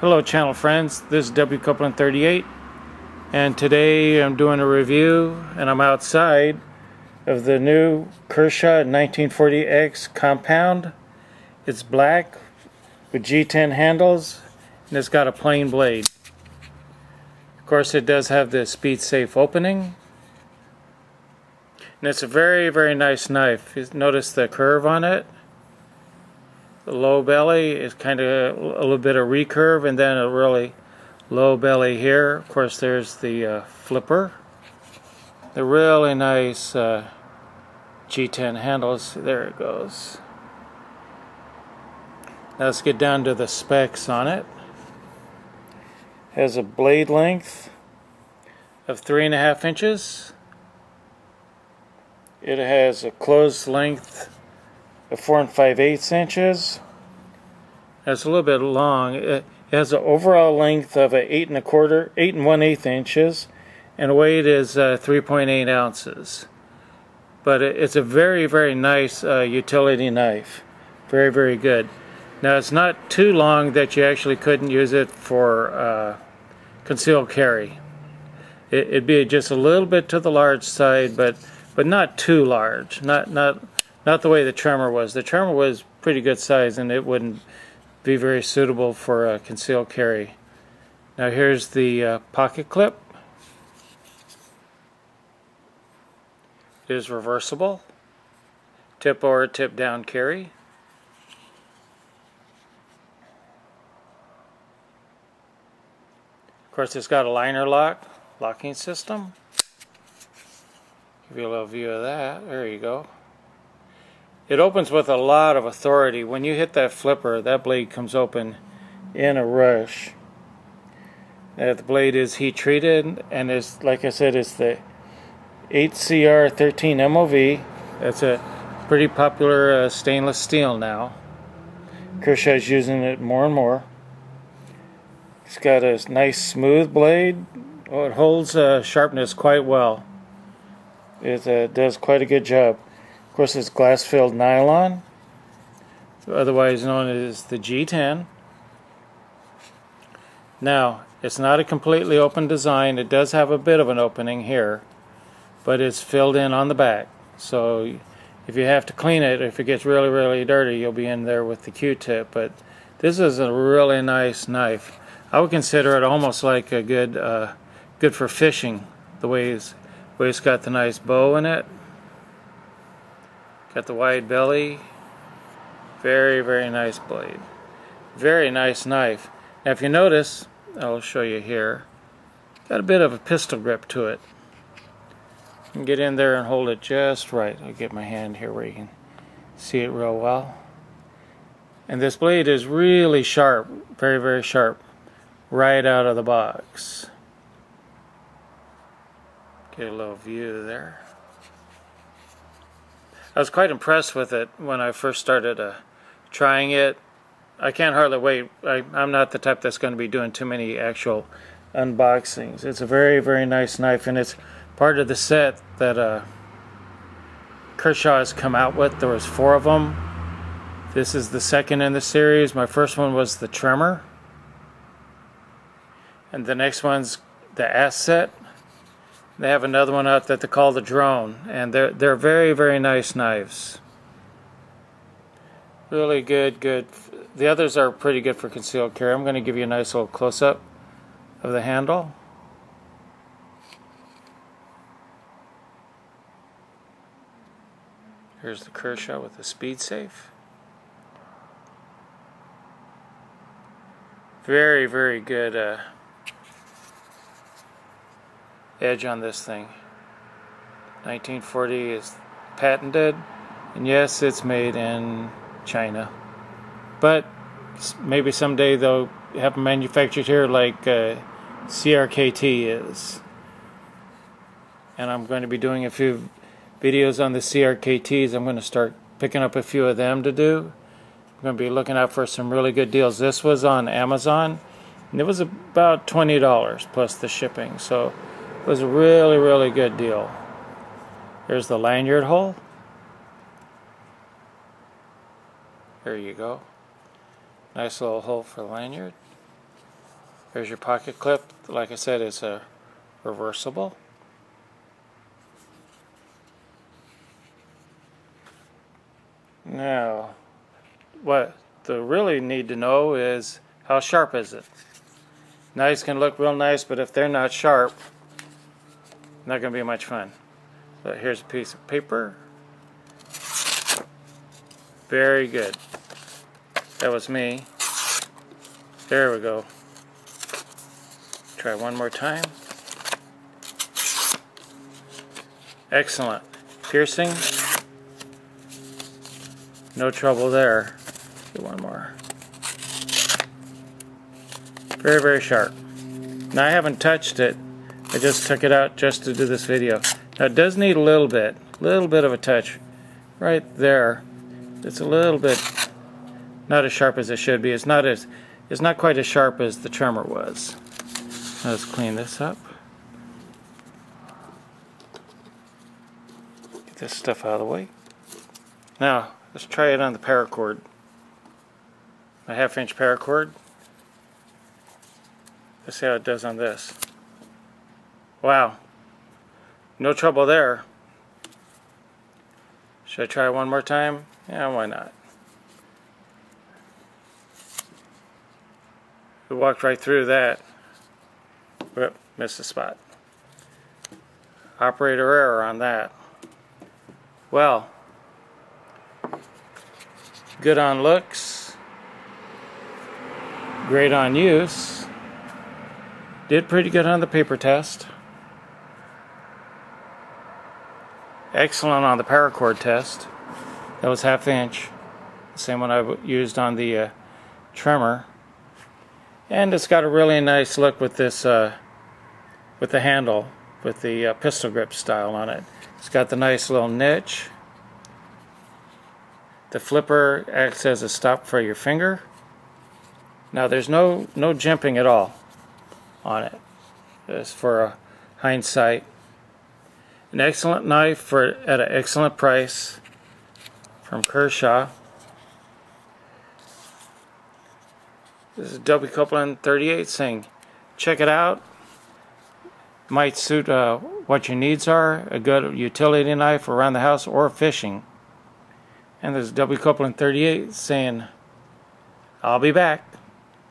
Hello channel friends, this is WCopeland38 and today I'm doing a review and I'm outside of the new Kershaw 1940X Compound. It's black with G10 handles and it's got a plain blade. Of course it does have the SpeedSafe opening and it's a very, very nice knife. Notice the curve on it. The low belly is kind of a little bit of recurve and then a really low belly here. Of course there's the flipper. The really nice G10 handles. There it goes. Now let's get down to the specs on it. Has a blade length of 3.5 inches. It has a closed length of 4 5/8 inches. That's a little bit long. It has an overall length of 8 1/8 inches, and weight is 3.8 ounces. But it's a very, very nice utility knife. Very, very good. Now it's not too long that you actually couldn't use it for concealed carry. It'd be just a little bit to the large side, but not too large. Not the way the Tremor was. The Tremor was pretty good size and it wouldn't be very suitable for concealed carry. Now here's the pocket clip. It is reversible. Tip over, tip down carry. Of course it's got a liner lock, locking system. Give you a little view of that. There you go. It opens with a lot of authority. When you hit that flipper, that blade comes open in a rush. The blade is heat treated and is, like I said, it's the 8CR13MOV. That's a pretty popular stainless steel now. Kershaw's using it more and more. It's got a nice smooth blade. Oh, it holds sharpness quite well. It does quite a good job. Of course, it's glass-filled nylon, otherwise known as the G10. Now, it's not a completely open design. It does have a bit of an opening here, but it's filled in on the back. So, if you have to clean it, if it gets really dirty, you'll be in there with the Q-tip. But this is a really nice knife. I would consider it almost like a good, good for fishing. The way it's got the nice bow in it. Got the wide belly. Very, very nice blade. Very nice knife. Now if you notice, I'll show you here, got a bit of a pistol grip to it. You can get in there and hold it just right. I'll get my hand here where you can see it real well. And this blade is really sharp. Very, very sharp. Right out of the box. Get a little view there. I was quite impressed with it when I first started trying it. I can't hardly wait. I'm not the type that's going to be doing too many actual unboxings. It's a very, very nice knife and it's part of the set that Kershaw has come out with. There was 4 of them. This is the second in the series. My first one was the Tremor. And the next one's the Asset. They have another one out that they call the Drone, and they're very, very nice knives. Really good. The others are pretty good for concealed carry. I'm going to give you a nice little close-up of the handle. Here's the Kershaw with the SpeedSafe. Very, very good edge on this thing. 1940 is patented, and yes, it's made in China, but maybe someday they'll have them manufactured here like CRKT is. And I'm going to be doing a few videos on the CRKTs. I'm going to start picking up a few of them to do. I'm going to be looking out for some really good deals. This was on Amazon and it was about $20 plus the shipping, so was a really good deal. Here's the lanyard hole. There you go. Nice little hole for the lanyard. Here's your pocket clip. Like I said, it's a reversible. Now, what they really need to know is how sharp is it. Knives can look real nice, but if they're not sharp, not going to be much fun. But here's a piece of paper. Very good. That was me. There we go. Try one more time. Excellent. Piercing. No trouble there. Do one more. Very, very sharp. Now I haven't touched it. I just took it out just to do this video. Now it does need a little bit of a touch right there. It's a little bit not as sharp as it should be. It's not quite as sharp as the trimmer was. Let's clean this up. Get this stuff out of the way. Now let's try it on the paracord. My 1/2 inch paracord. Let's see how it does on this. Wow. No trouble there. Should I try one more time? Yeah, why not? We walked right through that. Whoop, missed the spot. Operator error on that. Well, good on looks, great on use, did pretty good on the paper test, excellent on the paracord test. That was 1/2 inch, the same one I used on the trimmer. And it's got a really nice look with this, with the handle, with the pistol grip style on it. It's got the nice little niche. The flipper acts as a stop for your finger. Now there's no jimping at all on it. Just for a hindsight. An excellent knife at an excellent price from Kershaw. This is WCopeland38 saying, check it out. Might suit what your needs are, a good utility knife around the house or fishing. And this is WCopeland38 saying, I'll be back.